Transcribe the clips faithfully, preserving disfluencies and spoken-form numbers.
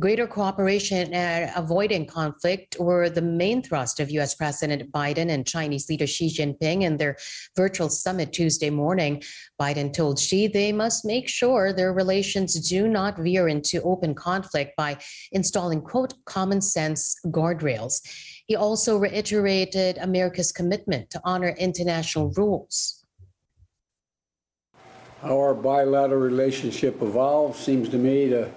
Greater cooperation and avoiding conflict were the main thrust of U S. President Biden and Chinese leader Xi Jinping in their virtual summit Tuesday morning. Biden told Xi they must make sure their relations do not veer into open conflict by installing, quote, common sense guardrails. He also reiterated America's commitment to honor international rules. How our bilateral relationship evolves seems to me to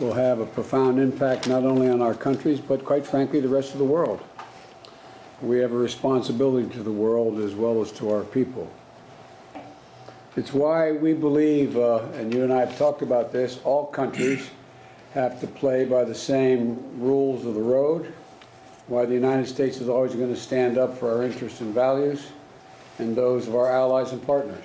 will have a profound impact not only on our countries, but quite frankly, the rest of the world. We have a responsibility to the world as well as to our people. It's why we believe, uh, and you and I have talked about this, all countries have to play by the same rules of the road, why the United States is always going to stand up for our interests and values and those of our allies and partners.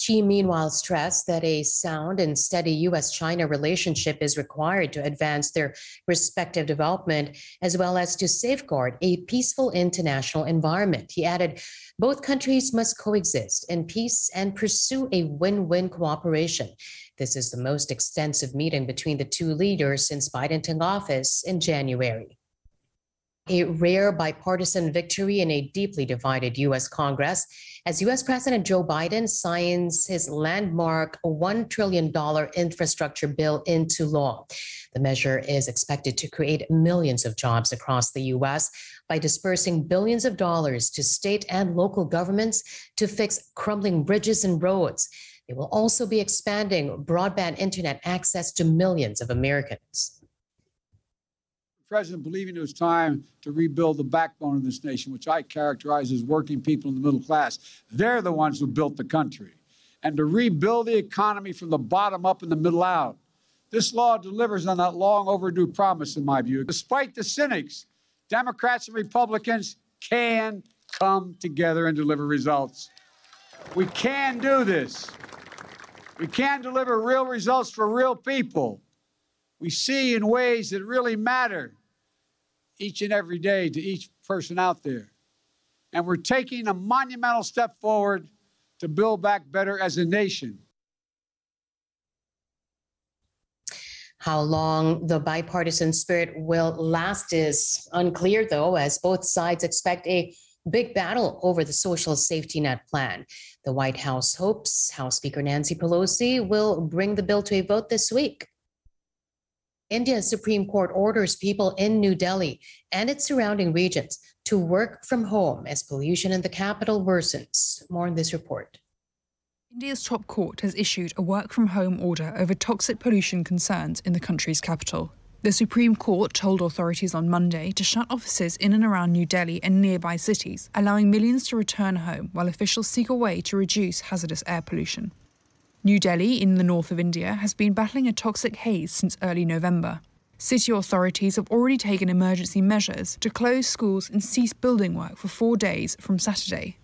Xi, meanwhile, stressed that a sound and steady U S China relationship is required to advance their respective development, as well as to safeguard a peaceful international environment. He added, both countries must coexist in peace and pursue a win-win cooperation. This is the most extensive meeting between the two leaders since Biden took office in January. A rare bipartisan victory in a deeply divided U S. Congress as U S. President Joe Biden signs his landmark one trillion dollars infrastructure bill into law. The measure is expected to create millions of jobs across the U S by dispersing billions of dollars to state and local governments to fix crumbling bridges and roads. It will also be expanding broadband internet access to millions of Americans. The president believing it was time to rebuild the backbone of this nation, which I characterize as working people in the middle class. They're the ones who built the country. And to rebuild the economy from the bottom up and the middle out. This law delivers on that long overdue promise, in my view. Despite the cynics, Democrats and Republicans can come together and deliver results. We can do this. We can deliver real results for real people. We see in ways that really matter each and every day to each person out there. And we're taking a monumental step forward to build back better as a nation. How long the bipartisan spirit will last is unclear, though, as both sides expect a big battle over the social safety net plan. The White House hopes House Speaker Nancy Pelosi will bring the bill to a vote this week. India's Supreme Court orders people in New Delhi and its surrounding regions to work from home as pollution in the capital worsens. More in this report. India's top court has issued a work-from-home order over toxic pollution concerns in the country's capital. The Supreme Court told authorities on Monday to shut offices in and around New Delhi and nearby cities, allowing millions to return home while officials seek a way to reduce hazardous air pollution. New Delhi, in the north of India, has been battling a toxic haze since early November. City authorities have already taken emergency measures to close schools and cease building work for four days from Saturday.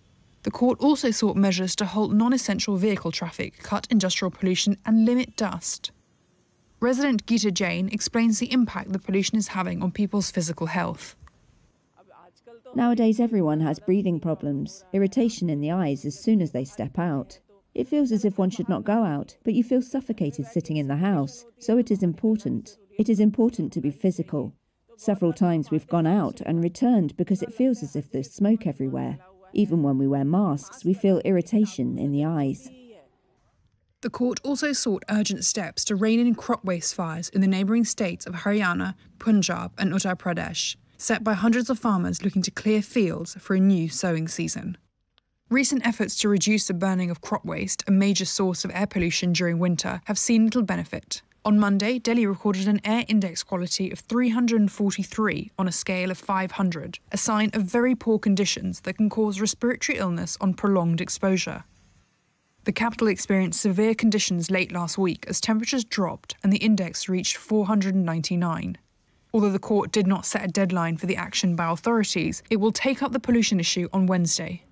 The court also sought measures to halt non-essential vehicle traffic, cut industrial pollution and limit dust. Resident Geeta Jain explains the impact the pollution is having on people's physical health. Nowadays everyone has breathing problems, irritation in the eyes as soon as they step out. It feels as if one should not go out, but you feel suffocated sitting in the house, so it is important. It is important to be physical. Several times we've gone out and returned because it feels as if there's smoke everywhere. Even when we wear masks, we feel irritation in the eyes. The court also sought urgent steps to rein in crop waste fires in the neighbouring states of Haryana, Punjab and Uttar Pradesh, set by hundreds of farmers looking to clear fields for a new sowing season. Recent efforts to reduce the burning of crop waste, a major source of air pollution during winter, have seen little benefit. On Monday, Delhi recorded an air index quality of three hundred forty-three on a scale of five hundred, a sign of very poor conditions that can cause respiratory illness on prolonged exposure. The capital experienced severe conditions late last week as temperatures dropped and the index reached four hundred ninety-nine. Although the court did not set a deadline for the action by authorities, it will take up the pollution issue on Wednesday.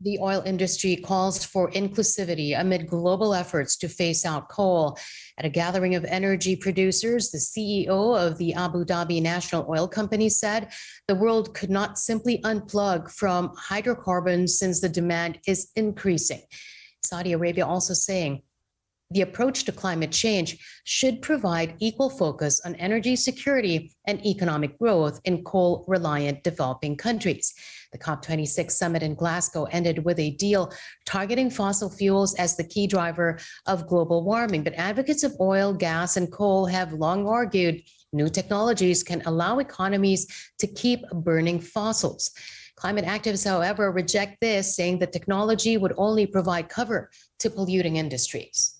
The oil industry calls for inclusivity amid global efforts to phase out coal. At a gathering of energy producers, the C E O of the Abu Dhabi National Oil Company said the world could not simply unplug from hydrocarbons since the demand is increasing. Saudi Arabia also saying the approach to climate change should provide equal focus on energy security and economic growth in coal-reliant developing countries. The COP twenty-six summit in Glasgow ended with a deal targeting fossil fuels as the key driver of global warming. But advocates of oil, gas, and coal have long argued new technologies can allow economies to keep burning fossils. Climate activists, however, reject this, saying the technology would only provide cover to polluting industries.